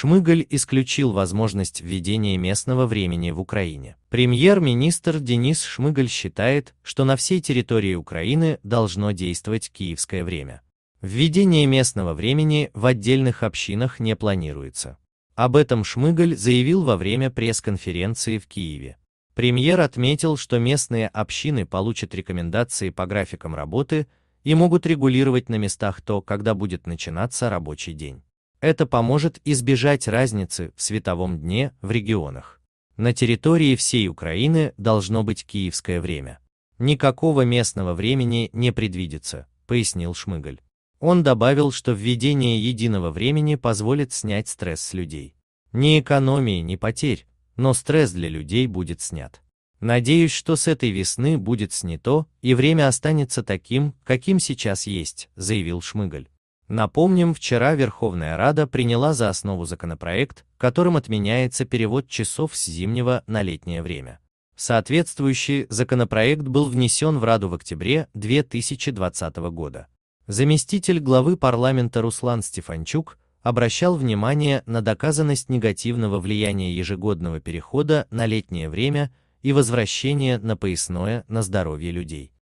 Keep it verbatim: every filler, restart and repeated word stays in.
Шмыгаль исключил возможность введения местного времени в Украине. Премьер-министр Денис Шмыгаль считает, что на всей территории Украины должно действовать киевское время. Введение местного времени в отдельных общинах не планируется. Об этом Шмыгаль заявил во время пресс-конференции в Киеве. Премьер отметил, что местные общины получат рекомендации по графикам работы и могут регулировать на местах то, когда будет начинаться рабочий день. Это поможет избежать разницы в световом дне в регионах. На территории всей Украины должно быть киевское время. Никакого местного времени не предвидится, пояснил Шмыгаль. Он добавил, что введение единого времени позволит снять стресс с людей. Ни экономии, ни потерь, но стресс для людей будет снят. Надеюсь, что с этой весны будет снято, и время останется таким, каким сейчас есть, заявил Шмыгаль. Напомним, вчера Верховная Рада приняла за основу законопроект, которым отменяется перевод часов с зимнего на летнее время. Соответствующий законопроект был внесен в Раду в октябре две тысячи двадцатого года. Заместитель главы парламента Руслан Стефанчук обращал внимание на доказанность негативного влияния ежегодного перехода на летнее время и возвращения на поясное на здоровье людей.